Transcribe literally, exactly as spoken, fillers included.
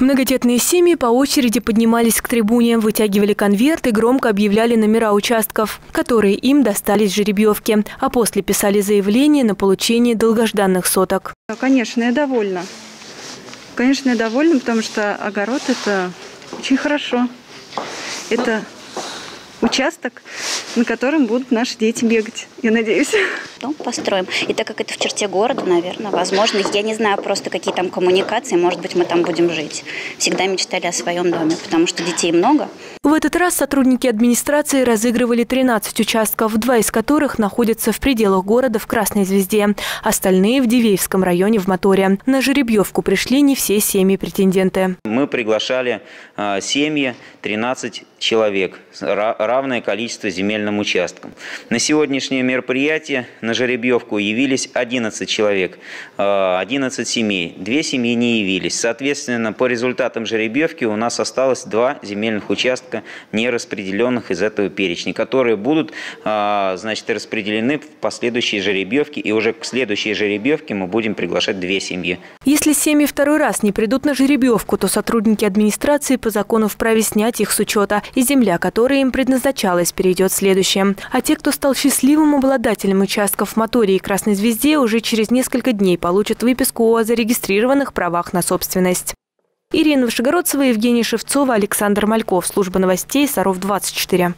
Многодетные семьи по очереди поднимались к трибуне, вытягивали конверт и громко объявляли номера участков, которые им достались в жеребьевке, а после писали заявление на получение долгожданных соток. Конечно, я довольна. Конечно, я довольна, потому что огород – это очень хорошо. Это участок, на котором будут наши дети бегать, я надеюсь. Дом построим. И так как это в черте города, наверное, возможно, я не знаю просто, какие там коммуникации, может быть, мы там будем жить. Всегда мечтали о своем доме, потому что детей много. В этот раз сотрудники администрации разыгрывали тринадцать участков, два из которых находятся в пределах города в Красной Звезде, остальные в Дивеевском районе в Моторе. На жеребьевку пришли не все семьи-претенденты. Мы приглашали семьи, тринадцать человек, равное количество земельным участкам. На сегодняшнее мероприятие на жеребьевку явились одиннадцать человек, одиннадцать семей. Две семьи не явились. Соответственно, по результатам жеребьевки у нас осталось два земельных участка, нераспределенных из этого перечня, которые будут, значит, распределены в последующие жеребьевки, и уже к следующей жеребьевке мы будем приглашать две семьи. Если семьи второй раз не придут на жеребьевку, то сотрудники администрации по закону вправе снять их с учета, и земля, которая им предназначалась, перейдет следующим. А те, кто стал счастливым обладателем участков в Моторе и Красной Звезде, уже через несколько дней получат выписку о зарегистрированных правах на собственность. Ирина Вышегородцева, Евгений Шевцов, Александр Мальков. Служба новостей «Саров двадцать четыре».